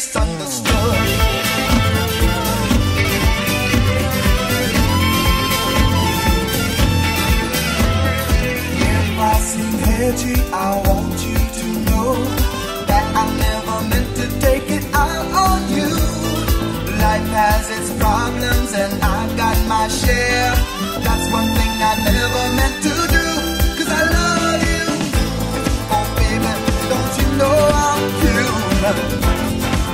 misunderstood. If I seem edgy, I want you to know that I never meant to take it out on you. Life has its problems and I've got my share. That's one thing I never meant to do, 'cause I love you. Oh baby, don't you know I'm human?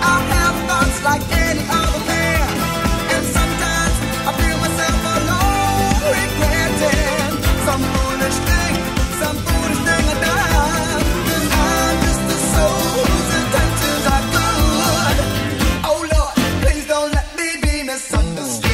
I have thoughts like any other man, and sometimes I feel myself alone, regretting some foolish thing, I done. 'Cause I'm just a soul whose intentions are good. Oh Lord, please don't let me be misunderstood.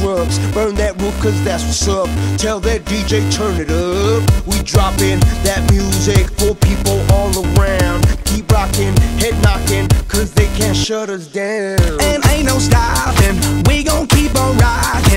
Trucks, burn that roof 'cause that's what's up. Tell that DJ turn it up. We dropping that music for people all around. Keep rocking, head knocking, 'cause they can't shut us down. And ain't no stopping, we gon' keep on rocking.